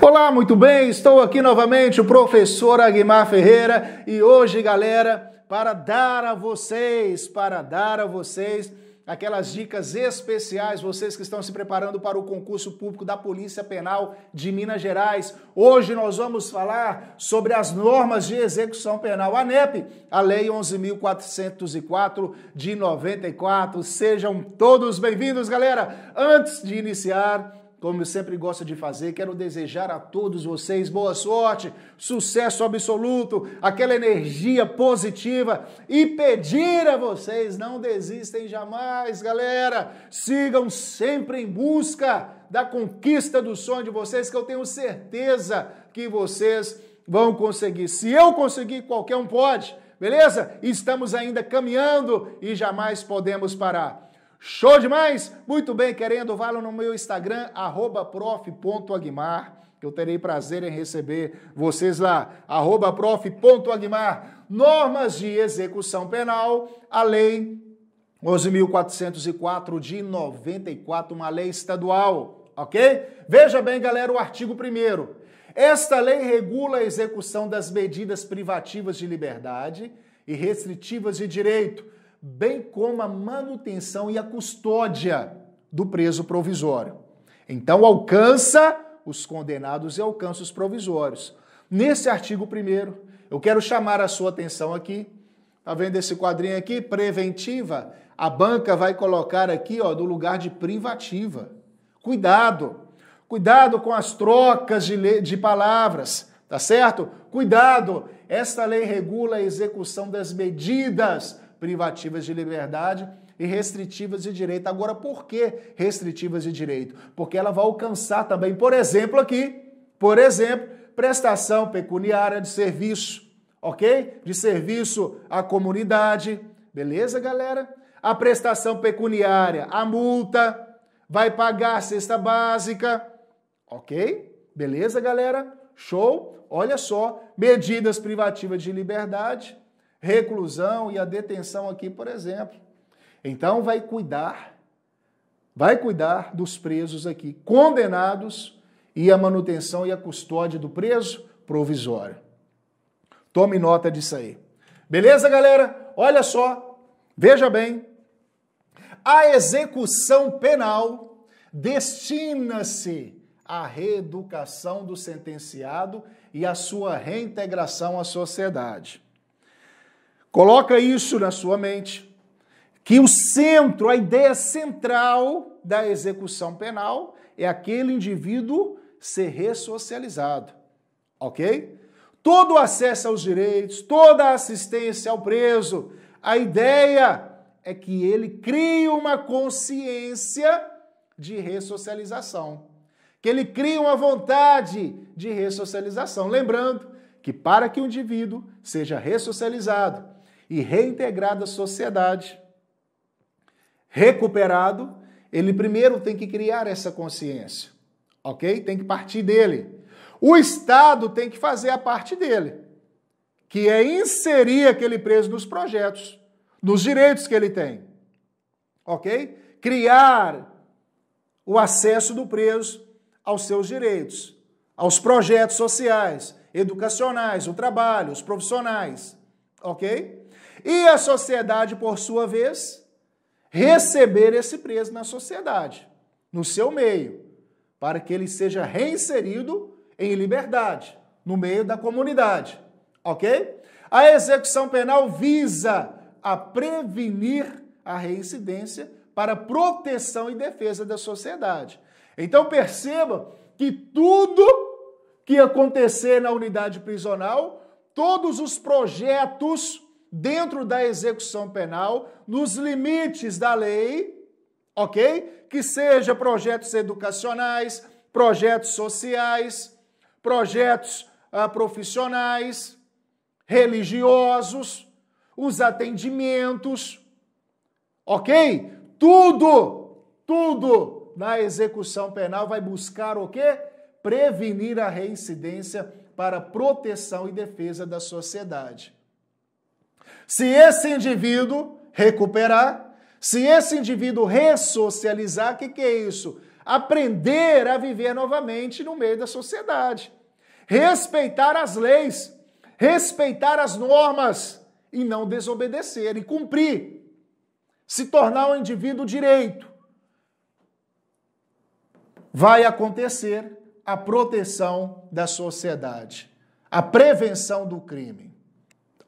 Olá, muito bem, estou aqui novamente o professor Aguimar Ferreira e hoje, galera, para dar a vocês aquelas dicas especiais, vocês que estão se preparando para o concurso público da Polícia Penal de Minas Gerais. Hoje nós vamos falar sobre as normas de execução penal. A NEP, a Lei 11.404 de 94. Sejam todos bem-vindos, galera. Antes de iniciar, como eu sempre gosto de fazer, quero desejar a todos vocês boa sorte, sucesso absoluto, aquela energia positiva e pedir a vocês, não desistem jamais, galera. Sigam sempre em busca da conquista do sonho de vocês, que eu tenho certeza que vocês vão conseguir. Se eu conseguir, qualquer um pode, beleza? Estamos ainda caminhando e jamais podemos parar. Show demais? Muito bem, querendo, vá lá no meu Instagram, @prof.aguimar, que eu terei prazer em receber vocês lá, @prof.aguimar. Normas de execução penal, a lei 11.404 de 94, uma lei estadual, ok? Veja bem, galera, o artigo 1º. Esta lei regula a execução das medidas privativas de liberdade e restritivas de direito, bem como a manutenção e a custódia do preso provisório. Então, alcança os condenados e alcança os provisórios. Nesse artigo 1º, eu quero chamar a sua atenção aqui. Tá vendo esse quadrinho aqui? Preventiva. A banca vai colocar aqui, ó, do lugar de privativa. Cuidado. Cuidado com as trocas de palavras, tá certo? Cuidado. Esta lei regula a execução das medidas privativas de liberdade e restritivas de direito. Agora, por que restritivas de direito? Porque ela vai alcançar também, por exemplo, aqui, prestação pecuniária de serviço, ok? De serviço à comunidade, beleza, galera? A prestação pecuniária, a multa, vai pagar a cesta básica, ok? Beleza, galera? Show? Olha só, medidas privativas de liberdade, reclusão e a detenção aqui, por exemplo. Então, vai cuidar dos presos aqui, condenados, e a manutenção e a custódia do preso provisório. Tome nota disso aí. Beleza, galera? Olha só, veja bem. A execução penal destina-se à reeducação do sentenciado e à sua reintegração à sociedade. Coloca isso na sua mente, que o centro, a ideia central da execução penal é aquele indivíduo ser ressocializado, ok? Todo acesso aos direitos, toda assistência ao preso, a ideia é que ele crie uma consciência de ressocialização, que ele crie uma vontade de ressocialização. Lembrando que para que o indivíduo seja ressocializado e reintegrado à sociedade, recuperado, ele primeiro tem que criar essa consciência, ok? Tem que partir dele. O Estado tem que fazer a parte dele, que é inserir aquele preso nos projetos, nos direitos que ele tem, ok? Criar o acesso do preso aos seus direitos, aos projetos sociais, educacionais, o trabalho, os profissionais, ok? E a sociedade, por sua vez, receber esse preso na sociedade, no seu meio, para que ele seja reinserido em liberdade, no meio da comunidade, ok? A execução penal visa a prevenir a reincidência para proteção e defesa da sociedade. Então perceba que tudo que acontecer na unidade prisional, todos os projetos dentro da execução penal, nos limites da lei, ok? Que seja projetos educacionais, projetos sociais, projetos profissionais, religiosos, os atendimentos, ok? Tudo na execução penal vai buscar o quê? Prevenir a reincidência para proteção e defesa da sociedade. Se esse indivíduo recuperar, se esse indivíduo ressocializar, o que é isso? aprender a viver novamente no meio da sociedade, respeitar as leis, respeitar as normas e não desobedecer, e cumprir, se tornar um indivíduo direito. Vai acontecer a proteção da sociedade, a prevenção do crime.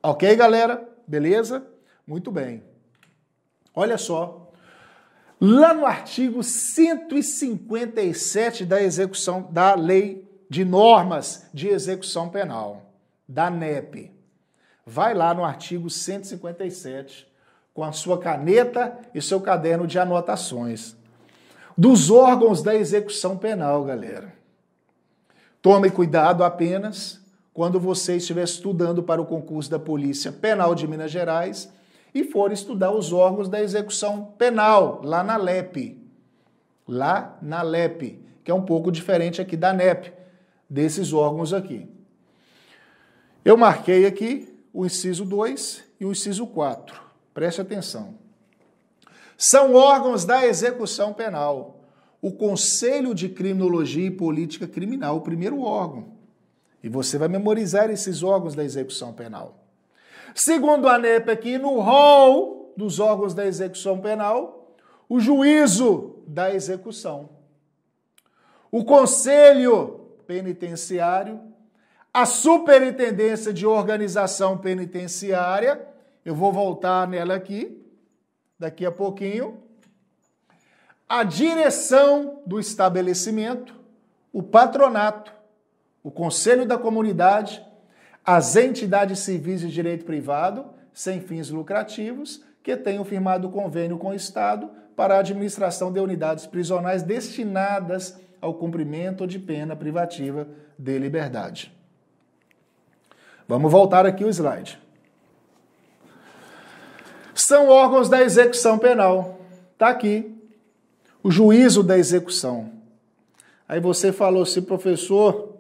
Ok, galera? Beleza? Muito bem. Olha só, lá no artigo 157 da Lei de Normas de Execução Penal, da NEP. Vai lá no artigo 157 com a sua caneta e seu caderno de anotações dos órgãos da execução penal, galera. Tome cuidado apenas quando você estiver estudando para o concurso da Polícia Penal de Minas Gerais e for estudar os órgãos da execução penal, lá na LEP. Lá na LEP, que é um pouco diferente aqui da NEP, desses órgãos aqui. Eu marquei aqui o inciso 2 e o inciso 4. Preste atenção. São órgãos da execução penal. O Conselho de Criminologia e Política Criminal, o primeiro órgão. E você vai memorizar esses órgãos da execução penal. Segundo a NEP aqui, no rol dos órgãos da execução penal, o juízo da execução, o conselho penitenciário, a superintendência de organização penitenciária, eu vou voltar nela aqui, daqui a pouquinho, a direção do estabelecimento, o patronato, o conselho da comunidade, as entidades civis de direito privado, sem fins lucrativos, que tenham firmado convênio com o Estado para a administração de unidades prisionais destinadas ao cumprimento de pena privativa de liberdade. Vamos voltar aqui o slide. São órgãos da execução penal. Está aqui. O juízo da execução. Aí você falou assim, professor,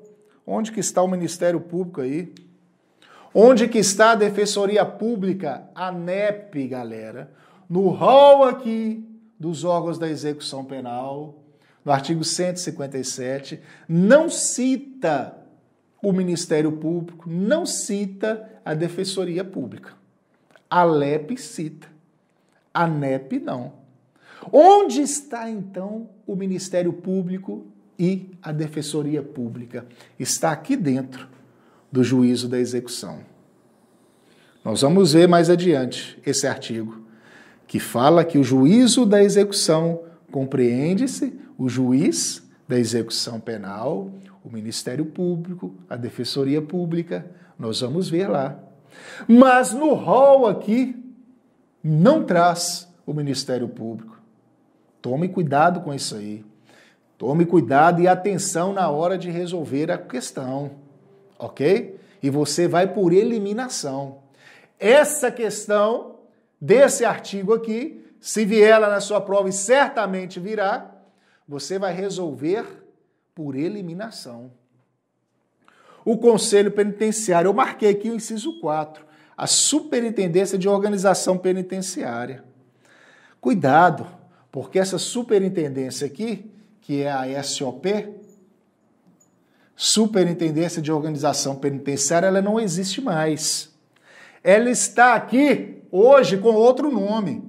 onde que está o Ministério Público aí? Onde que está a Defensoria Pública? A NEP, galera. No rol aqui dos órgãos da execução penal, no artigo 157, não cita o Ministério Público, não cita a Defensoria Pública. A LEP cita. A NEP não. Onde está, então, o Ministério Público e a Defensoria Pública? Está aqui dentro do juízo da execução. Nós vamos ver mais adiante esse artigo, que fala que o juízo da execução compreende-se o juiz da execução penal, o Ministério Público, a Defensoria Pública. Nós vamos ver lá. Mas no rol aqui, não traz o Ministério Público. Tome cuidado com isso aí. Tome cuidado e atenção na hora de resolver a questão, ok? E você vai por eliminação. Essa questão desse artigo aqui, se vier ela na sua prova e certamente virá, você vai resolver por eliminação. O Conselho Penitenciário, eu marquei aqui o inciso 4, a Superintendência de Organização Penitenciária. Cuidado, porque essa superintendência aqui, que é a SOP, Superintendência de Organização Penitenciária, ela não existe mais. Ela está aqui hoje com outro nome.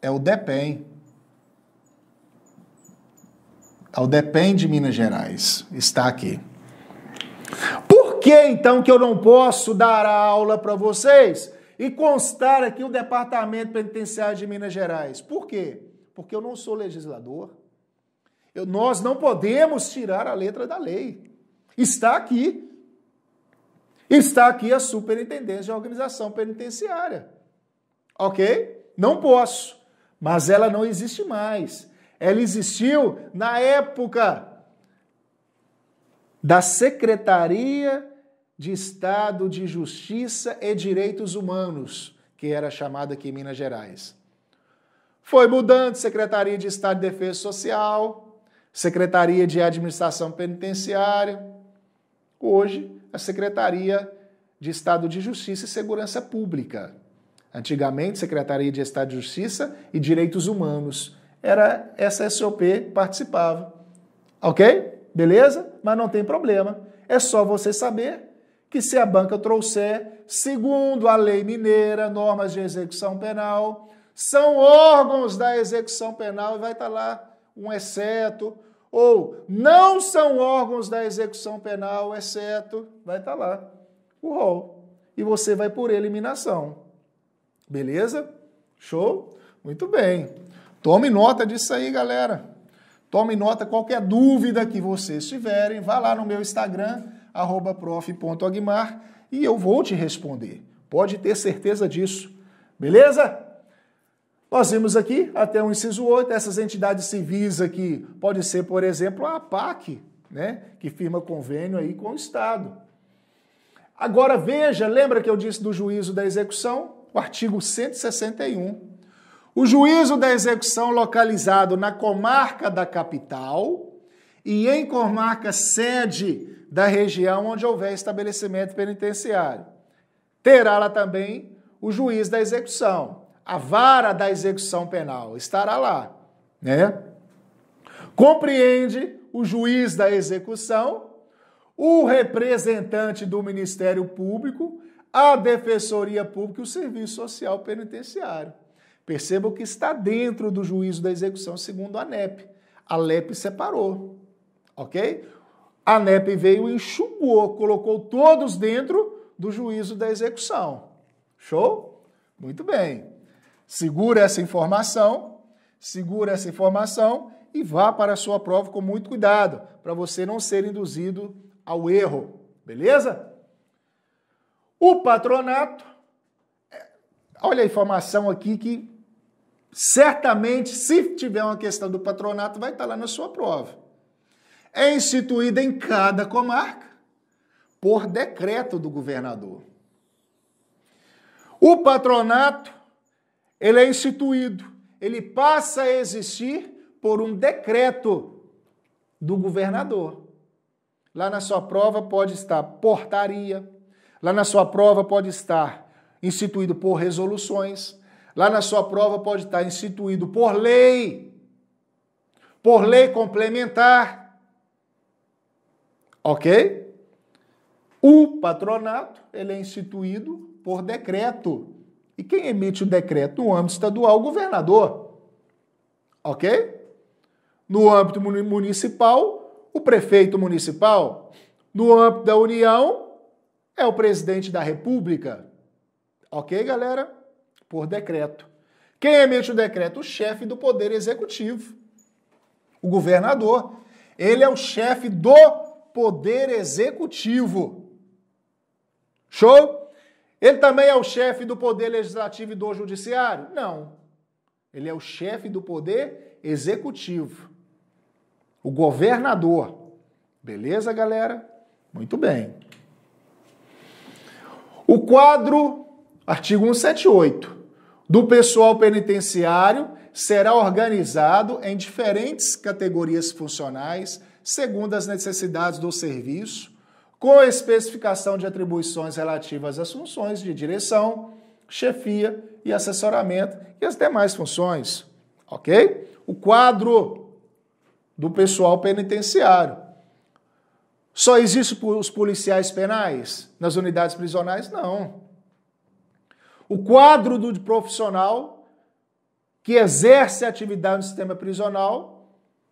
É o DEPEN. É o DEPEN de Minas Gerais. Está aqui. Por que, então, que eu não posso dar a aula para vocês e constar aqui o Departamento Penitenciário de Minas Gerais? Por quê? Porque eu não sou legislador. Nós não podemos tirar a letra da lei. Está aqui. Está aqui a Superintendência de Organização Penitenciária. Ok? Não posso. Mas ela não existe mais. Ela existiu na época da Secretaria de Estado de Justiça e Direitos Humanos, que era chamada aqui em Minas Gerais. Foi mudando, Secretaria de Estado de Defesa Social, Secretaria de Administração Penitenciária. Hoje, a Secretaria de Estado de Justiça e Segurança Pública. Antigamente, Secretaria de Estado de Justiça e Direitos Humanos. era essa SOP participava. Ok? Beleza? Mas não tem problema. É só você saber que se a banca trouxer, segundo a lei mineira, normas de execução penal, são órgãos da execução penal e vai estar lá um exceto, ou não são órgãos da execução penal, exceto, vai estar lá o rol. E você vai por eliminação. Beleza? Show? Muito bem. Tome nota disso aí, galera. Tome nota, qualquer dúvida que vocês tiverem, vá lá no meu Instagram, @prof.aguimar, e eu vou te responder. Pode ter certeza disso. Beleza? Nós vimos aqui, até o inciso 8, essas entidades civis aqui, pode ser, por exemplo, a APAC, né? Que firma convênio aí com o Estado. Agora veja, lembra que eu disse do juízo da execução? O artigo 161. O juízo da execução localizado na comarca da capital e em comarca sede da região onde houver estabelecimento penitenciário. Terá lá também o juiz da execução, a vara da execução penal, estará lá, né? Compreende o juiz da execução, o representante do Ministério Público, a Defensoria Pública e o Serviço Social Penitenciário. Percebam que está dentro do juízo da execução, segundo a NEP. A LEP separou, ok? A NEP veio e enxugou, colocou todos dentro do juízo da execução. Show? Muito bem. Segura essa informação e vá para a sua prova com muito cuidado, para você não ser induzido ao erro, beleza? O patronato, olha a informação aqui que certamente, se tiver uma questão do patronato, vai estar lá na sua prova. É instituída em cada comarca por decreto do governador. O patronato, ele é instituído, ele passa a existir por um decreto do governador. Lá na sua prova pode estar portaria, lá na sua prova pode estar instituído por resoluções, lá na sua prova pode estar instituído por lei complementar. Ok? O patronato, ele é instituído por decreto. E quem emite o decreto no âmbito estadual? O governador. Ok? No âmbito municipal, o prefeito municipal. No âmbito da União, é o presidente da República. Ok, galera? Por decreto. Quem emite o decreto? O chefe do Poder Executivo. O governador. Ele é o chefe do Poder Executivo. Show? Ele também é o chefe do Poder Legislativo e do Judiciário? Não. Ele é o chefe do Poder Executivo. O governador. Beleza, galera? Muito bem. O quadro, artigo 178, do pessoal penitenciário será organizado em diferentes categorias funcionais segundo as necessidades do serviço, com especificação de atribuições relativas às funções de direção, chefia e assessoramento e as demais funções, ok? O quadro do pessoal penitenciário. Só existe os policiais penais nas unidades prisionais? Não. O quadro do profissional que exerce atividade no sistema prisional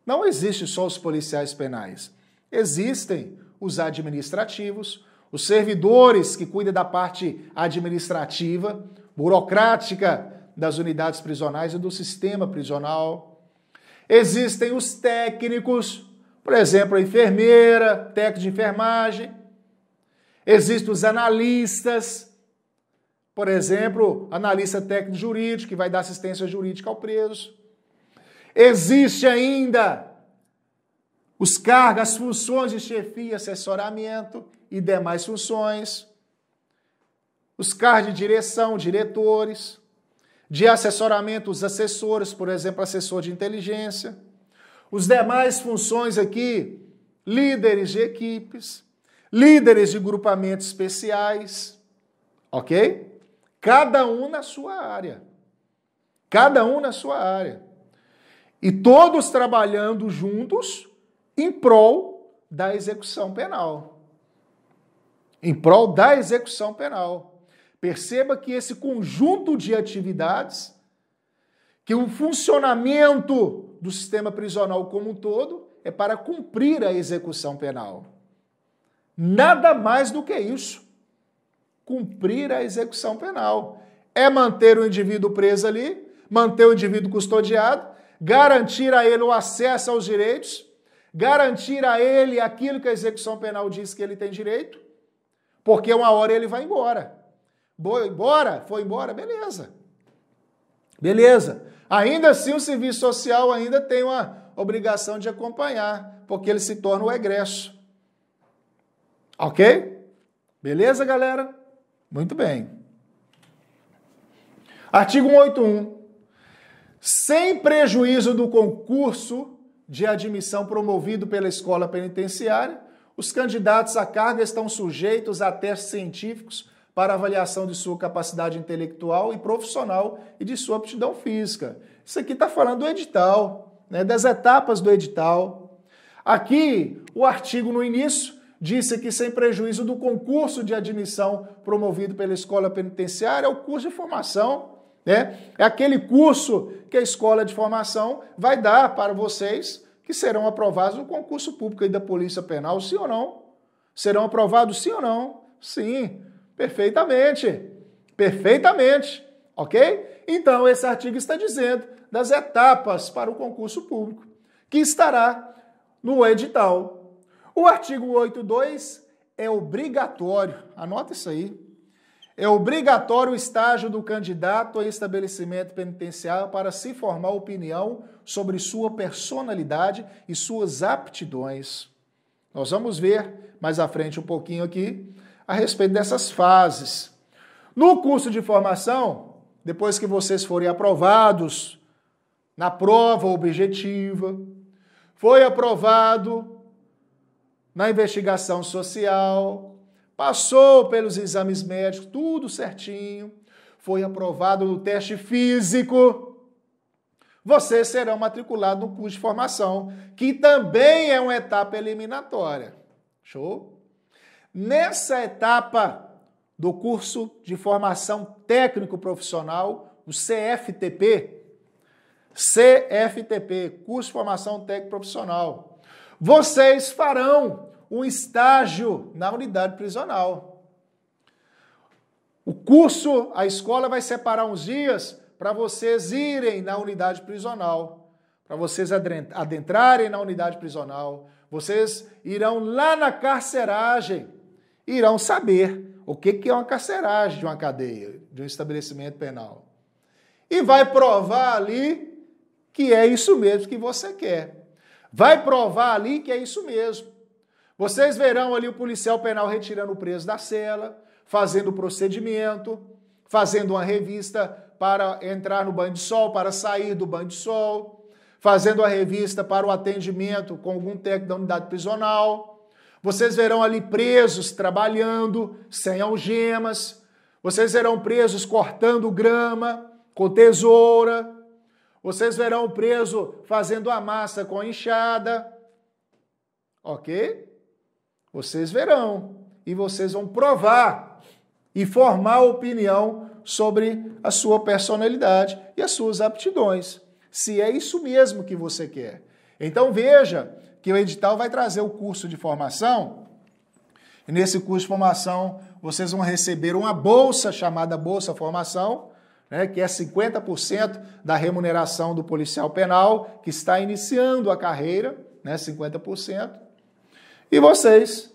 não existe só os policiais penais. Existem os administrativos, os servidores que cuidam da parte administrativa, burocrática das unidades prisionais e do sistema prisional. Existem os técnicos, por exemplo, a enfermeira, técnico de enfermagem. Existem os analistas, por exemplo, analista técnico jurídico, que vai dar assistência jurídica ao preso. Existe ainda os cargos, as funções de chefia, assessoramento e demais funções, os cargos de direção, diretores, de assessoramento, os assessores, por exemplo, assessor de inteligência, os demais funções aqui, líderes de equipes, líderes de grupamentos especiais, ok? Cada um na sua área. Cada um na sua área. E todos trabalhando juntos em prol da execução penal. Em prol da execução penal. Perceba que esse conjunto de atividades, que o funcionamento do sistema prisional como um todo, é para cumprir a execução penal. Nada mais do que isso. Cumprir a execução penal. É manter o indivíduo preso ali, manter o indivíduo custodiado, garantir a ele o acesso aos direitos, garantir a ele aquilo que a execução penal diz que ele tem direito, porque uma hora ele vai embora. Foi embora, beleza. Beleza. Ainda assim, o serviço social ainda tem uma obrigação de acompanhar, porque ele se torna o egresso. Ok? Beleza, galera? Muito bem. Artigo 181. Sem prejuízo do concurso de admissão promovido pela escola penitenciária, os candidatos à carga estão sujeitos a testes científicos para avaliação de sua capacidade intelectual e profissional e de sua aptidão física. Isso aqui está falando do edital, né, das etapas do edital. Aqui, o artigo no início disse que sem prejuízo do concurso de admissão promovido pela escola penitenciária, é o curso de formação. É aquele curso que a escola de formação vai dar para vocês que serão aprovados no concurso público aí da Polícia Penal, sim ou não? Serão aprovados, sim ou não? Sim, perfeitamente. Perfeitamente, ok? Então, esse artigo está dizendo das etapas para o concurso público, que estará no edital. O artigo 82 é obrigatório, anota isso aí. É obrigatório o estágio do candidato a estabelecimento penitenciário para se formar opinião sobre sua personalidade e suas aptidões. Nós vamos ver mais à frente um pouquinho aqui a respeito dessas fases. No curso de formação, depois que vocês forem aprovados na prova objetiva, foi aprovado na investigação social, passou pelos exames médicos, tudo certinho, foi aprovado no teste físico, vocês serão matriculados no curso de formação, que também é uma etapa eliminatória. Show? Nessa etapa do curso de formação técnico-profissional, o CFTP, curso de formação técnico-profissional, vocês farão um estágio na unidade prisional. O curso, a escola vai separar uns dias para vocês irem na unidade prisional, para vocês adentrarem na unidade prisional. Vocês irão lá na carceragem, irão saber o que é uma carceragem de uma cadeia, de um estabelecimento penal. E vai provar ali que é isso mesmo que você quer. Vai provar ali que é isso mesmo. Vocês verão ali o policial penal retirando o preso da cela, fazendo o procedimento, fazendo uma revista para entrar no banho de sol, para sair do banho de sol, fazendo a revista para o atendimento com algum técnico da unidade prisional. Vocês verão ali presos trabalhando, sem algemas. Vocês verão presos cortando grama com tesoura. Vocês verão o preso fazendo a massa com a enxada. Ok? Vocês verão e vocês vão provar e formar opinião sobre a sua personalidade e as suas aptidões, se é isso mesmo que você quer. Então veja que o edital vai trazer o curso de formação, e nesse curso de formação vocês vão receber uma bolsa chamada Bolsa Formação, né, que é 50% da remuneração do policial penal que está iniciando a carreira, né, 50%. E vocês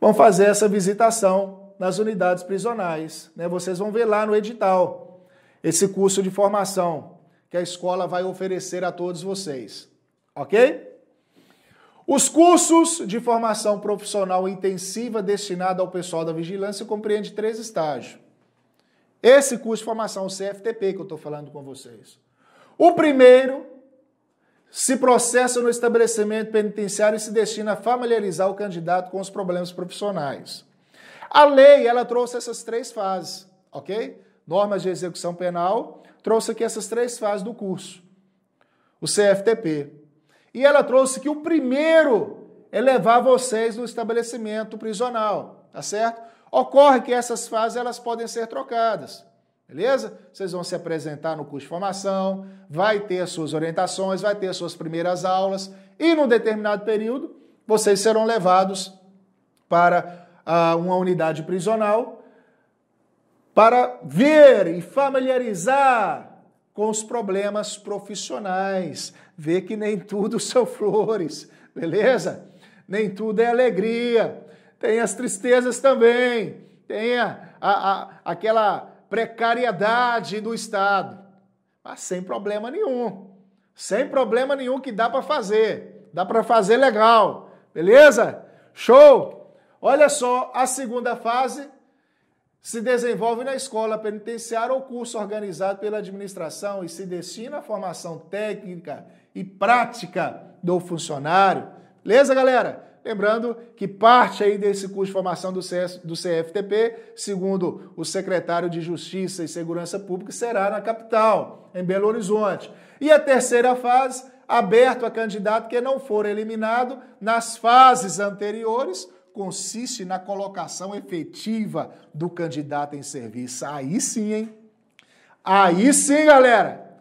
vão fazer essa visitação nas unidades prisionais, né? Vocês vão ver lá no edital esse curso de formação que a escola vai oferecer a todos vocês, ok? Os cursos de formação profissional intensiva destinado ao pessoal da vigilância compreende 3 estágios. Esse curso de formação, o CFTP, que eu estou falando com vocês. O primeiro se processa no estabelecimento penitenciário e se destina a familiarizar o candidato com os problemas profissionais. A lei, ela trouxe essas 3 fases, ok? Normas de Execução Penal trouxe aqui essas 3 fases do curso. o CFTP. E ela trouxe que o primeiro é levar vocês no estabelecimento prisional, tá certo? Ocorre que essas fases elas podem ser trocadas, beleza? Vocês vão se apresentar no curso de formação, vai ter as suas orientações, vai ter as suas primeiras aulas e num determinado período vocês serão levados para uma unidade prisional para ver e familiarizar com os problemas profissionais, ver que nem tudo são flores, beleza? Nem tudo é alegria, tem as tristezas também, tem aquela precariedade do Estado, mas sem problema nenhum que dá para fazer legal, beleza? Show! Olha só, a segunda fase se desenvolve na escola penitenciária ou curso organizado pela administração e se destina à formação técnica e prática do funcionário. Beleza, galera? Lembrando que parte aí desse curso de formação do CFTP, segundo o secretário de Justiça e Segurança Pública, será na capital, em Belo Horizonte. E a terceira fase, aberto a candidato que não for eliminado nas fases anteriores, consiste na colocação efetiva do candidato em serviço. Aí sim, hein? Aí sim, galera!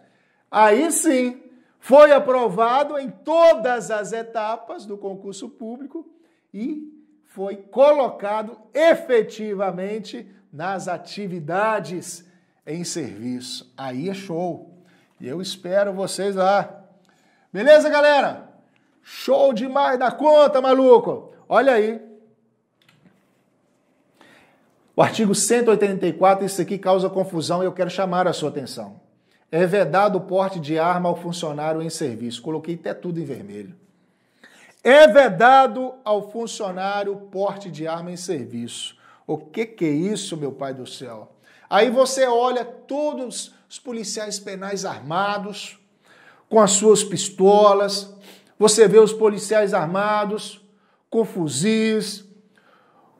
Aí sim! Foi aprovado em todas as etapas do concurso público e foi colocado efetivamente nas atividades em serviço. Aí é show! E eu espero vocês lá. Beleza, galera? Show demais da conta, maluco! Olha aí! O artigo 184, isso aqui causa confusão e eu quero chamar a sua atenção. É vedado o porte de arma ao funcionário em serviço. Coloquei até tudo em vermelho. É vedado ao funcionário porte de arma em serviço. O que é isso, meu pai do céu? Aí você olha todos os policiais penais armados, com as suas pistolas. Você vê os policiais armados com fuzis,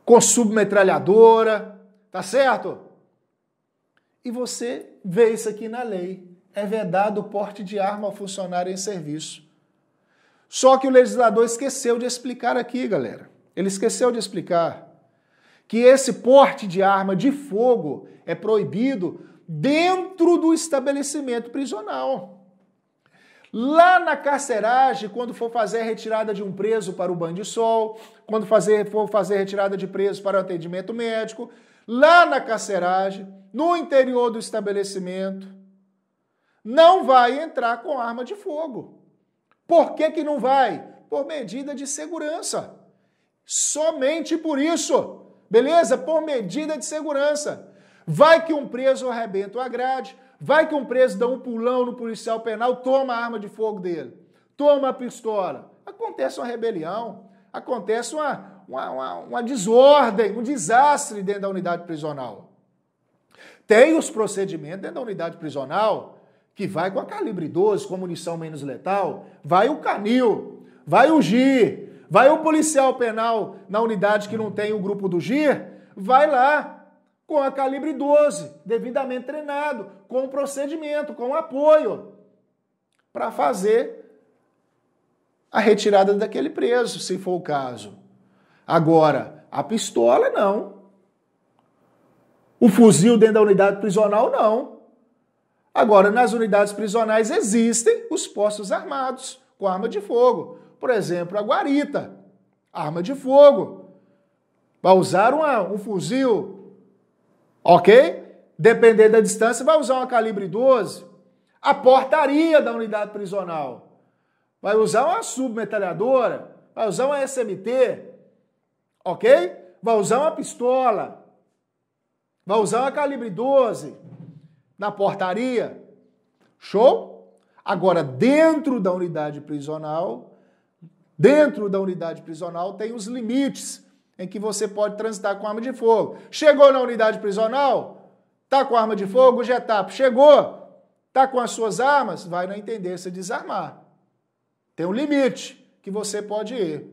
com submetralhadora, tá certo? E você vê isso aqui na lei. É vedado o porte de arma ao funcionário em serviço. Só que o legislador esqueceu de explicar aqui, galera. Ele esqueceu de explicar que esse porte de arma de fogo é proibido dentro do estabelecimento prisional. Lá na carceragem, quando for fazer a retirada de um preso para o banho de sol, quando for fazer retirada de preso para o atendimento médico, lá na carceragem, no interior do estabelecimento, não vai entrar com arma de fogo. Por que que não vai? Por medida de segurança. Somente por isso, beleza? Por medida de segurança. Vai que um preso arrebenta a grade, vai que um preso dá um pulão no policial penal, toma a arma de fogo dele, toma a pistola. Acontece uma rebelião, acontece uma desordem, um desastre dentro da unidade prisional. Tem os procedimentos dentro da unidade prisional que vai com a calibre 12, com munição menos letal, vai o canil, vai o GIR, vai o policial penal na unidade que não tem o grupo do GIR, vai lá com a calibre 12, devidamente treinado, com o procedimento, com o apoio, para fazer a retirada daquele preso, se for o caso. Agora, a pistola, não. O fuzil dentro da unidade prisional, não. Agora, nas unidades prisionais existem os postos armados com arma de fogo. Por exemplo, a guarita, arma de fogo. Vai usar um fuzil... Ok? Dependendo da distância, vai usar uma calibre 12. A portaria da unidade prisional vai usar uma submetralhadora, vai usar uma SMT, ok? Vai usar uma pistola, vai usar uma calibre 12 na portaria. Show? Agora, dentro da unidade prisional tem os limites em que você pode transitar com arma de fogo. Chegou na unidade prisional, tá com arma de fogo, GETAP. Chegou, tá com as suas armas, vai na intendência desarmar. Tem um limite que você pode ir.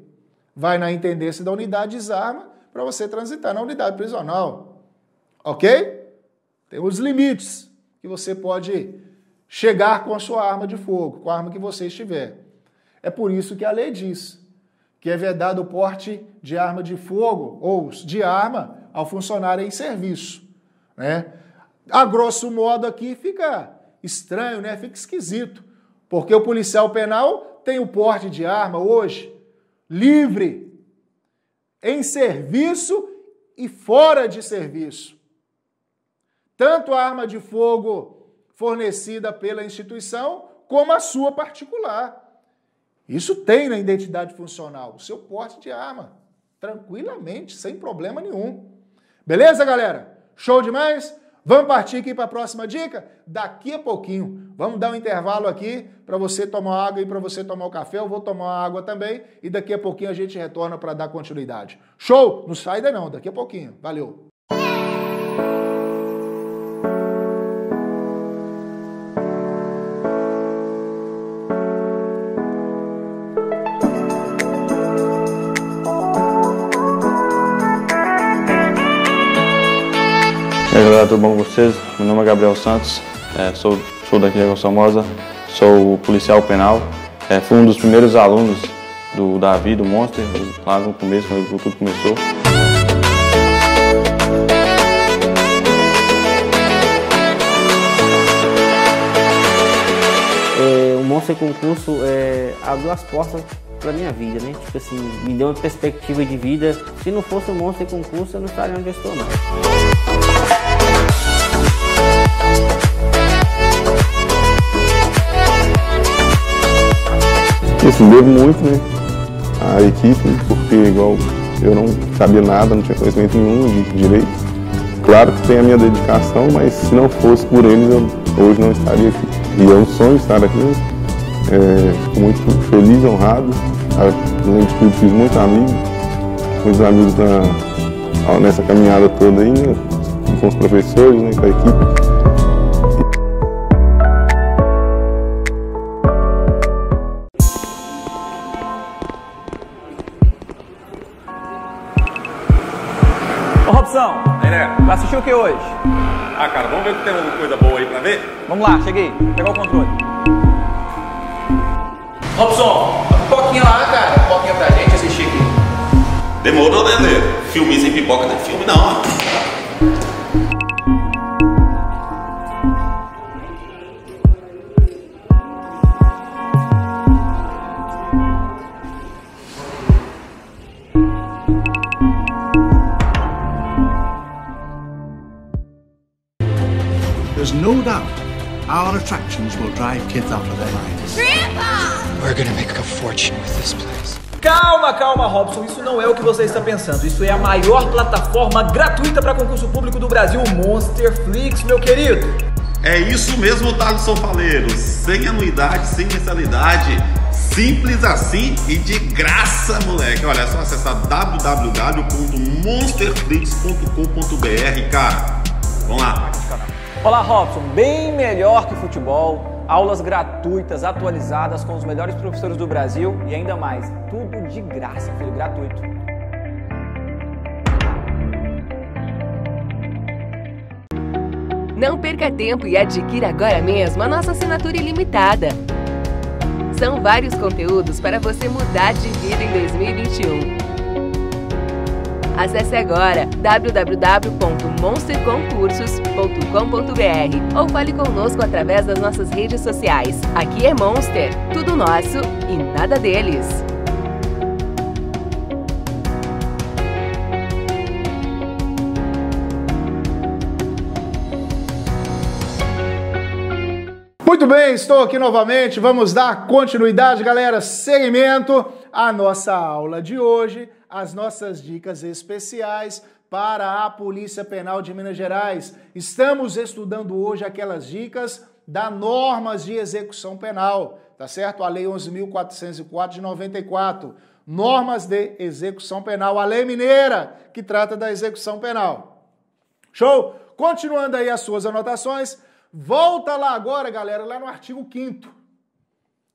Vai na intendência da unidade, desarma, para você transitar na unidade prisional. Ok? Tem os limites que você pode chegar com a sua arma de fogo, com a arma que você estiver. É por isso que a lei diz que é vedado o porte de arma de fogo ou de arma ao funcionário em serviço, né? A grosso modo aqui fica estranho, né? Fica esquisito, porque o policial penal tem o porte de arma hoje livre em serviço e fora de serviço. Tanto a arma de fogo fornecida pela instituição como a sua particular. Isso tem na identidade funcional, o seu porte de arma, tranquilamente, sem problema nenhum. Beleza, galera? Show demais? Vamos partir aqui para a próxima dica? Daqui a pouquinho. Vamos dar um intervalo aqui para você tomar água e para você tomar o café. Eu vou tomar água também e daqui a pouquinho a gente retorna para dar continuidade. Show? Não sai daí não, daqui a pouquinho. Valeu! E aí galera, tudo bom com vocês? Meu nome é Gabriel Santos, sou daqui de Águas Somosas, sou policial penal, fui um dos primeiros alunos do Davi, do Monster, lá no começo, quando tudo começou. O Monster Concurso abriu as portas para minha vida, né? Tipo assim, me deu uma perspectiva de vida. Se não fosse o Monster Concurso, eu não estaria onde eu estou, não. Eu devo muito, né, a equipe, porque igual eu não sabia nada, não tinha conhecimento nenhum de direito. Claro que tem a minha dedicação, mas se não fosse por eles, eu hoje não estaria aqui. E é um sonho estar aqui, fico muito feliz, honrado. Além de tudo, fiz muitos amigos nessa caminhada toda aí, né, com os professores, né, com a equipe. Assistiu o que hoje? Ah, cara, vamos ver que tem alguma coisa boa aí pra ver? Vamos lá, cheguei. Pegar o controle. Robson, a pipoquinha lá, cara. A pipoquinha pra gente assistir aqui. Demorou, né, Lê? Filme sem pipoca não é filme, não. No doubt, our attractions will drive kids out of their minds. Grandpa! We're gonna make a fortune with this place. Calma, calma, Robson. Isso não é o que você está pensando. Isso é a maior plataforma gratuita para concurso público do Brasil, Monsterflix, meu querido. É isso mesmo, Thaleson Faleiro. Sem anuidade, sem mensalidade. Simples assim e de graça, moleque. Olha, é só acessar www.monsterflix.com.br, cara. Vamos lá. Olá, Robson, bem melhor que futebol, aulas gratuitas, atualizadas com os melhores professores do Brasil e ainda mais, tudo de graça, filho, gratuito. Não perca tempo e adquira agora mesmo a nossa assinatura ilimitada. São vários conteúdos para você mudar de vida em 2021. Acesse agora www.monsterconcursos.com.br ou fale conosco através das nossas redes sociais. Aqui é Monster, tudo nosso e nada deles. Muito bem, estou aqui novamente. Vamos dar continuidade, galera. Seguimento à nossa aula de hoje. As nossas dicas especiais para a Polícia Penal de Minas Gerais. Estamos estudando hoje aquelas dicas da Normas de Execução Penal, tá certo? A Lei 11.404 de 94, Normas de Execução Penal, a Lei Mineira, que trata da execução penal. Show? Continuando aí as suas anotações, volta lá agora, galera, lá no artigo 5º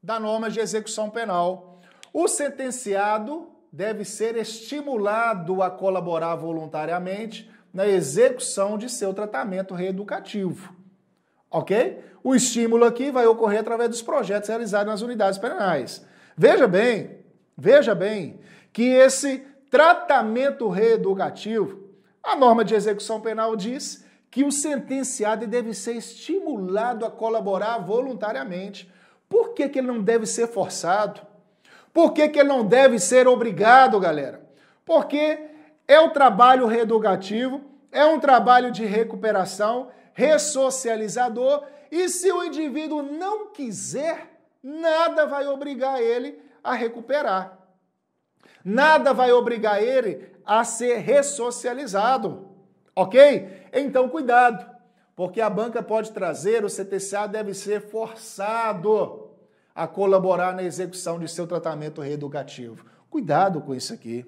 da Normas de Execução Penal. O sentenciado deve ser estimulado a colaborar voluntariamente na execução de seu tratamento reeducativo. ok? O estímulo aqui vai ocorrer através dos projetos realizados nas unidades penais. Veja bem que esse tratamento reeducativo, a norma de execução penal diz que o sentenciado deve ser estimulado a colaborar voluntariamente. Por que que ele não deve ser forçado? Por que que ele não deve ser obrigado, galera? Porque é um trabalho reeducativo, é um trabalho de recuperação, ressocializador, e se o indivíduo não quiser, nada vai obrigar ele a recuperar. Nada vai obrigar ele a ser ressocializado, ok? Então, cuidado, porque a banca pode trazer, o sentenciado deve ser forçado a colaborar na execução de seu tratamento reeducativo. Cuidado com isso aqui.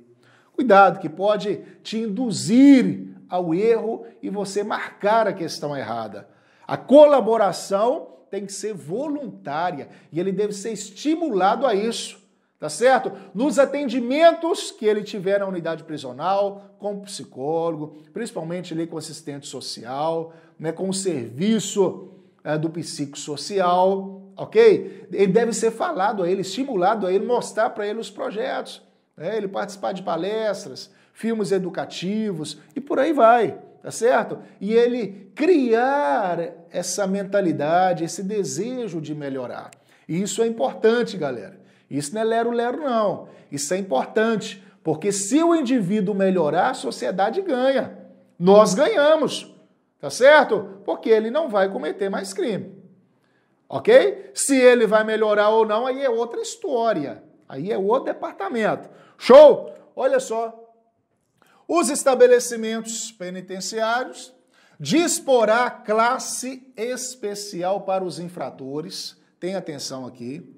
Cuidado, que pode te induzir ao erro e você marcar a questão errada. A colaboração tem que ser voluntária e ele deve ser estimulado a isso. Tá certo? Nos atendimentos que ele tiver na unidade prisional, com o psicólogo, principalmente ali com o assistente social, né, com o serviço do psicossocial, ok? Ele deve ser falado a ele, estimulado a ele, mostrar para ele os projetos, né? Ele participar de palestras, filmes educativos e por aí vai, tá certo? E ele criar essa mentalidade, esse desejo de melhorar. E isso é importante, galera. Isso não é lero-lero, não. Isso é importante, porque se o indivíduo melhorar, a sociedade ganha. Nós ganhamos, tá certo? Porque ele não vai cometer mais crime, ok? Se ele vai melhorar ou não, aí é outra história. Aí é outro departamento. Show? Olha só. Os estabelecimentos penitenciários disporá classe especial para os infratores. Tenha atenção aqui.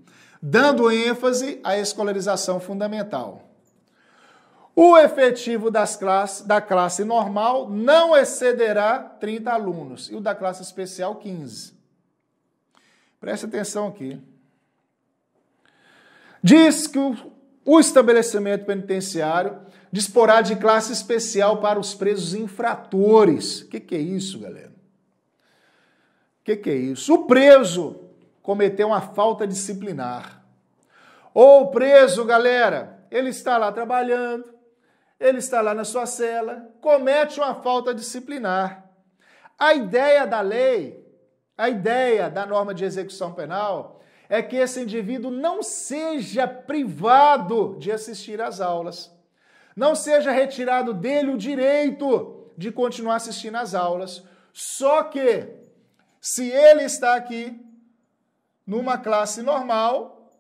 Dando ênfase à escolarização fundamental. O efetivo da classe normal não excederá 30 alunos, e o da classe especial, 15. Preste atenção aqui. Diz que o estabelecimento penitenciário disporá de classe especial para os presos infratores. O que é isso, galera? O que é isso? O preso cometeu uma falta disciplinar. Ou o preso, galera, ele está lá trabalhando, ele está lá na sua cela, comete uma falta disciplinar. A ideia da lei, a ideia da norma de execução penal, é que esse indivíduo não seja privado de assistir às aulas. Não seja retirado dele o direito de continuar assistindo às aulas. Só que, se ele está aqui, numa classe normal,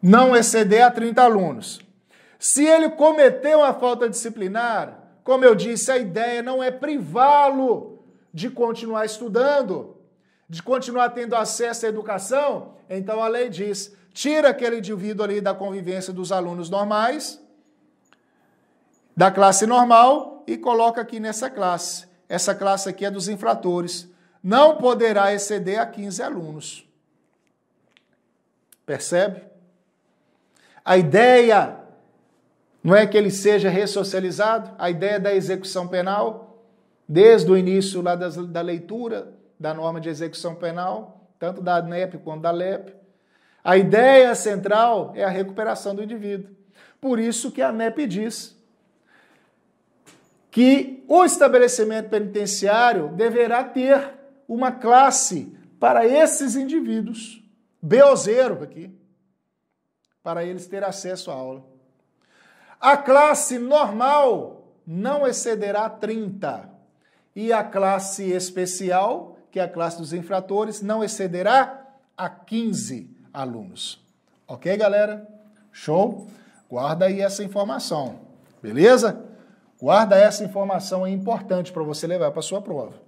não exceder a 30 alunos. Se ele cometeu uma falta disciplinar, como eu disse, a ideia não é privá-lo de continuar estudando, de continuar tendo acesso à educação. Então a lei diz, tira aquele indivíduo ali da convivência dos alunos normais, da classe normal, e coloca aqui nessa classe. Essa classe aqui é dos infratores. Não poderá exceder a 15 alunos. Percebe? A ideia não é que ele seja ressocializado, a ideia da execução penal, desde o início lá da leitura da norma de execução penal, tanto da NEP quanto da LEP, a ideia central é a recuperação do indivíduo. Por isso que a NEP diz que o estabelecimento penitenciário deverá ter uma classe para esses indivíduos, B0 aqui, para eles terem acesso à aula. A classe normal não excederá 30 e a classe especial, que é a classe dos infratores, não excederá a 15 alunos. Ok, galera? Show? Guarda aí essa informação, beleza? Guarda essa informação, é importante para você levar para a sua prova.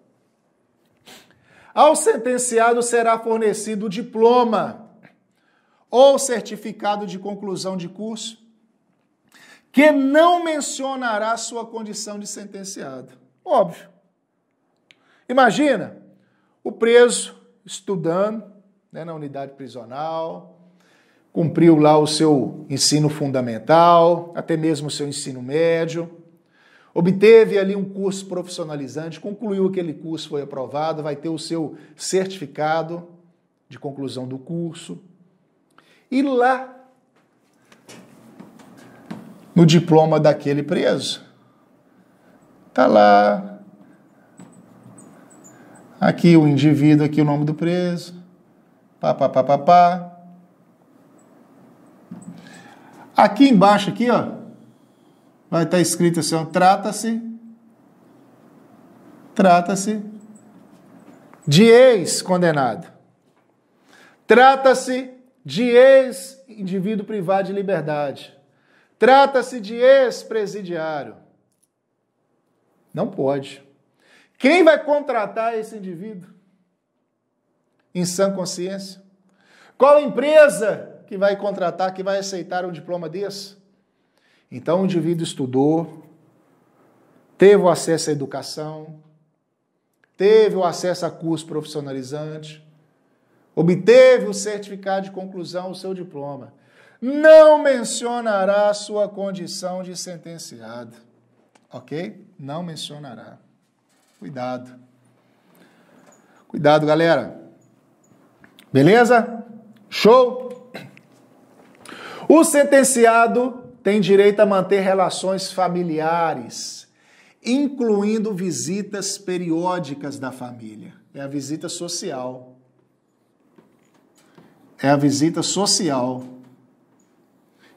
Ao sentenciado será fornecido o diploma ou certificado de conclusão de curso que não mencionará sua condição de sentenciado. Óbvio. Imagina o preso estudando, né, na unidade prisional, cumpriu lá o seu ensino fundamental, até mesmo o seu ensino médio. obteve ali um curso profissionalizante, concluiu aquele curso, foi aprovado, vai ter o seu certificado de conclusão do curso. E lá, no diploma daquele preso, tá lá, aqui o indivíduo, aqui o nome do preso, pá, pá, pá, pá, pá. Aqui embaixo, aqui, ó, vai estar escrito assim, trata-se de ex-condenado, trata-se de ex-indivíduo privado de liberdade, trata-se de ex-presidiário. Não pode. Quem vai contratar esse indivíduo? Em sã consciência? Qual empresa que vai contratar, que vai aceitar um diploma desse? Então o indivíduo estudou, teve o acesso à educação, teve o acesso a curso profissionalizante, obteve o certificado de conclusão, o seu diploma. Não mencionará sua condição de sentenciado. Ok? Não mencionará. Cuidado. Cuidado, galera. Beleza? Show? O sentenciado tem direito a manter relações familiares, incluindo visitas periódicas da família. É a visita social. É a visita social.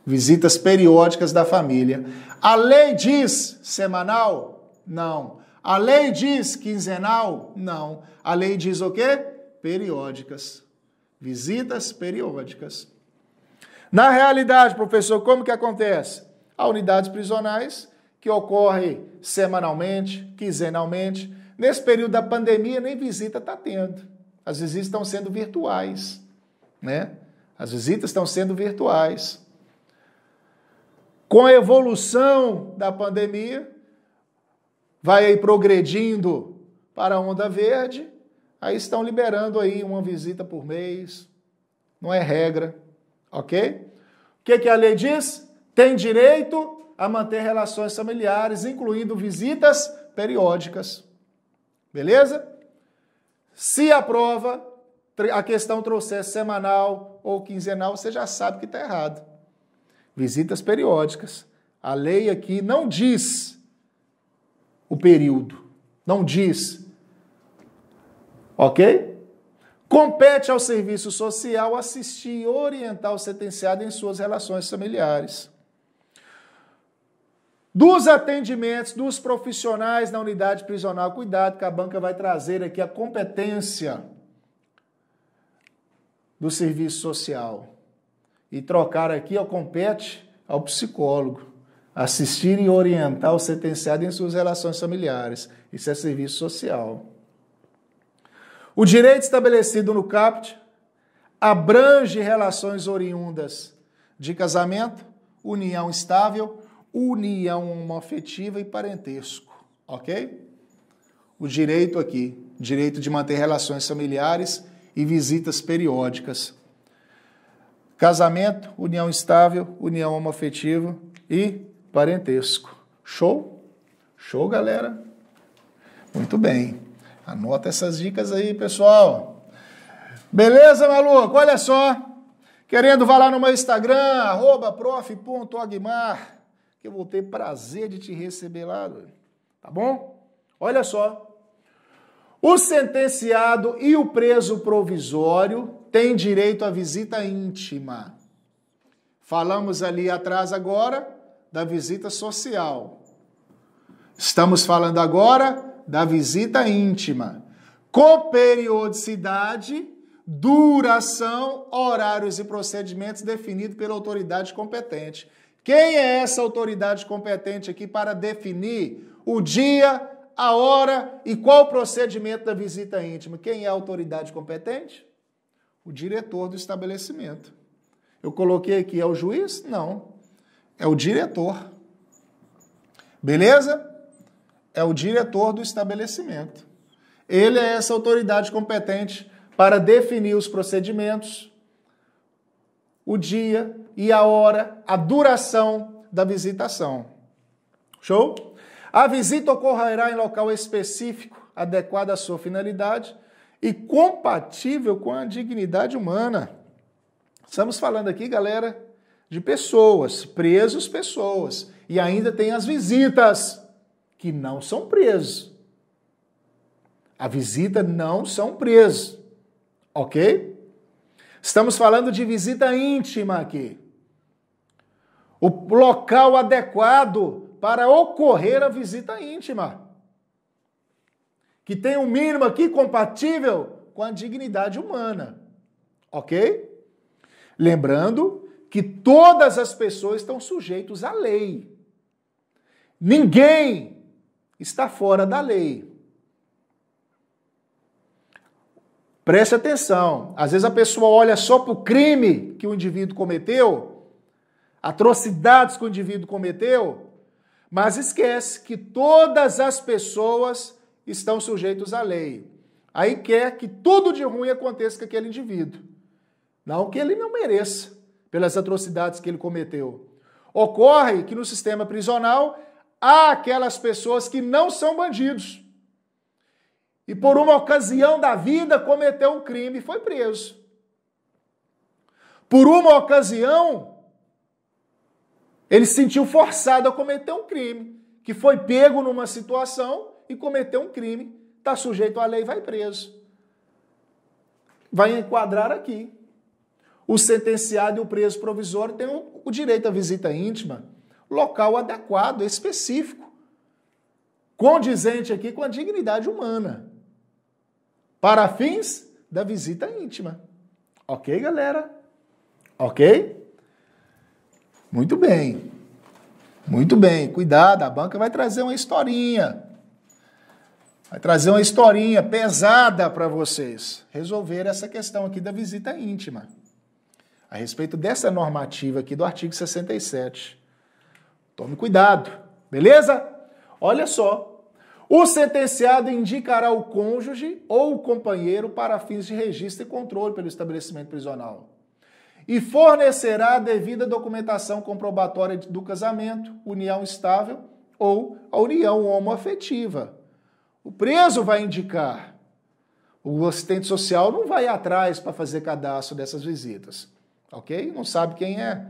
Visitas periódicas da família. A lei diz semanal? Não. A lei diz quinzenal? Não. A lei diz o quê? Periódicas. Visitas periódicas. Na realidade, professor, como que acontece? Há unidades prisionais que ocorrem semanalmente, quinzenalmente. Nesse período da pandemia, nem visita está tendo. As visitas estão sendo virtuais, né? As visitas estão sendo virtuais. Com a evolução da pandemia, vai aí progredindo para a onda verde, aí estão liberando aí uma visita por mês, não é regra, ok? O que que a lei diz? Tem direito a manter relações familiares, incluindo visitas periódicas, beleza? Se a prova, a questão trouxer semanal ou quinzenal, você já sabe que está errado. Visitas periódicas. A lei aqui não diz o período, não diz, ok? Compete ao serviço social assistir e orientar o sentenciado em suas relações familiares. Dos atendimentos dos profissionais na unidade prisional, cuidado que a banca vai trazer aqui a competência do serviço social. E trocar aqui, ó, compete ao psicólogo assistir e orientar o sentenciado em suas relações familiares. Isso é serviço social. O direito estabelecido no caput abrange relações oriundas de casamento, união estável, união homoafetiva e parentesco, ok? O direito aqui, direito de manter relações familiares e visitas periódicas. Casamento, união estável, união homoafetiva e parentesco. Show? Show, galera? Muito bem. Anota essas dicas aí, pessoal. Beleza, maluco? Olha só. Querendo, vá lá no meu Instagram, @prof.aguimar, que eu vou ter prazer de te receber lá, tá bom? Olha só. O sentenciado e o preso provisório têm direito à visita íntima. Falamos ali atrás agora da visita social. Estamos falando agora da visita íntima. Com periodicidade, duração, horários e procedimentos definidos pela autoridade competente. Quem é essa autoridade competente aqui para definir o dia, a hora e qual o procedimento da visita íntima? Quem é a autoridade competente? O diretor do estabelecimento. Eu coloquei aqui, é o juiz? Não. É o diretor. Beleza? É o diretor do estabelecimento. Ele é essa autoridade competente para definir os procedimentos, o dia e a hora, a duração da visitação. Show? A visita ocorrerá em local específico, adequado à sua finalidade e compatível com a dignidade humana. Estamos falando aqui, galera, de pessoas, presos, pessoas. E ainda tem as visitas, que não são presos. A visita não são presos, ok? Estamos falando de visita íntima aqui. O local adequado para ocorrer a visita íntima, que tem um mínimo aqui compatível com a dignidade humana, ok? Lembrando que todas as pessoas estão sujeitas à lei. Ninguém está fora da lei. Preste atenção. Às vezes a pessoa olha só para o crime que o indivíduo cometeu, atrocidades que o indivíduo cometeu, mas esquece que todas as pessoas estão sujeitas à lei. Aí quer que tudo de ruim aconteça com aquele indivíduo. Não que ele não mereça pelas atrocidades que ele cometeu. Ocorre que no sistema prisional há aquelas pessoas que não são bandidos e por uma ocasião da vida cometeu um crime e foi preso. Por uma ocasião ele se sentiu forçado a cometer um crime, que foi pego numa situação e cometeu um crime, está sujeito à lei e vai preso. Vai enquadrar aqui. O sentenciado e o preso provisório têm o direito à visita íntima, local adequado, específico, condizente aqui com a dignidade humana, para fins da visita íntima. Ok, galera? Ok? Muito bem. Muito bem. Cuidado, a banca vai trazer uma historinha. Vai trazer uma historinha pesada para vocês resolver essa questão aqui da visita íntima. A respeito dessa normativa aqui do artigo 67. Tome cuidado, beleza? Olha só. O sentenciado indicará o cônjuge ou o companheiro para fins de registro e controle pelo estabelecimento prisional e fornecerá a devida documentação comprobatória do casamento, união estável ou a união homoafetiva. O preso vai indicar. O assistente social não vai atrás para fazer cadastro dessas visitas. Ok? Não sabe quem é.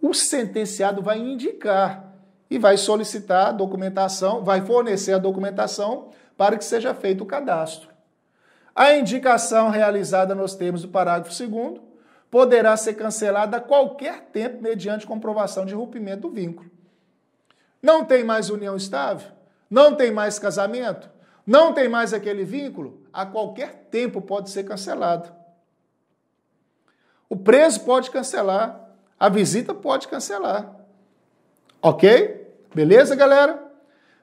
O sentenciado vai indicar e vai solicitar a documentação, vai fornecer a documentação para que seja feito o cadastro. A indicação realizada nos termos do parágrafo 2º poderá ser cancelada a qualquer tempo mediante comprovação de rompimento do vínculo. Não tem mais união estável? Não tem mais casamento? Não tem mais aquele vínculo? A qualquer tempo pode ser cancelado. O preso pode cancelar, a visita pode cancelar. Ok? Beleza, galera?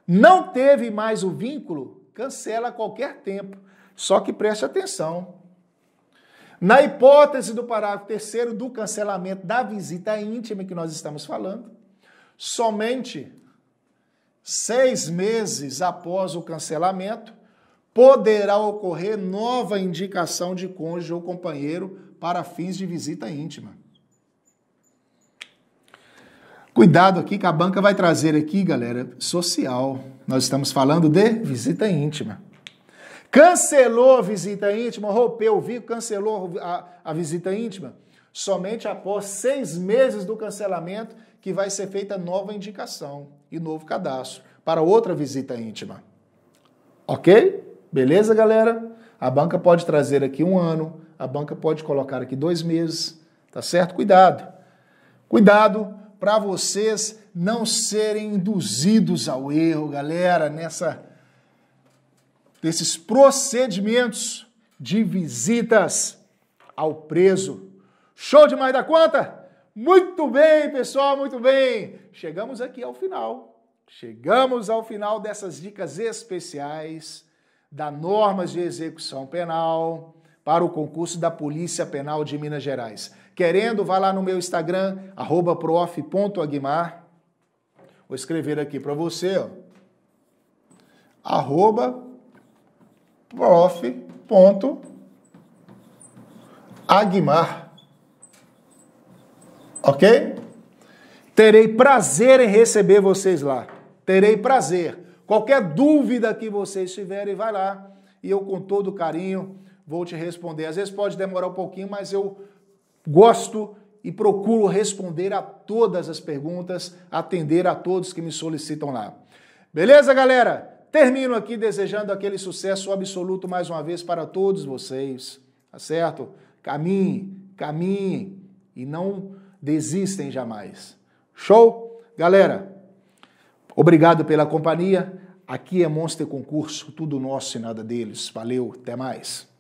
Não teve mais o vínculo, cancela a qualquer tempo. Só que preste atenção. Na hipótese do parágrafo 3º do cancelamento da visita íntima que nós estamos falando, somente 6 meses após o cancelamento, poderá ocorrer nova indicação de cônjuge ou companheiro para fins de visita íntima. Cuidado aqui que a banca vai trazer aqui, galera, social. Nós estamos falando de visita íntima. Cancelou a visita íntima, rompeu o vínculo, cancelou a visita íntima, somente após 6 meses do cancelamento que vai ser feita nova indicação e novo cadastro para outra visita íntima. Ok? Beleza, galera? A banca pode trazer aqui 1 ano, a banca pode colocar aqui 2 meses, tá certo? Cuidado. Cuidado para vocês não serem induzidos ao erro, galera, nesses procedimentos de visitas ao preso. Show demais da conta? Muito bem, pessoal, muito bem. Chegamos aqui ao final. Chegamos ao final dessas dicas especiais da Normas de Execução Penal para o concurso da Polícia Penal de Minas Gerais. Querendo, vá lá no meu Instagram, @prof.aguimar. Vou escrever aqui para você, ó. @prof.aguimar. Ok? Terei prazer em receber vocês lá. terei prazer. Qualquer dúvida que vocês tiverem, vai lá e eu com todo carinho vou te responder. Às vezes pode demorar um pouquinho, mas eu gosto e procuro responder a todas as perguntas, atender a todos que me solicitam lá. Beleza, galera? Termino aqui desejando aquele sucesso absoluto mais uma vez para todos vocês, tá certo? Caminhem e não desistem jamais. Show? Galera, obrigado pela companhia. Aqui é Monster Concurso, tudo nosso e nada deles. Valeu, até mais.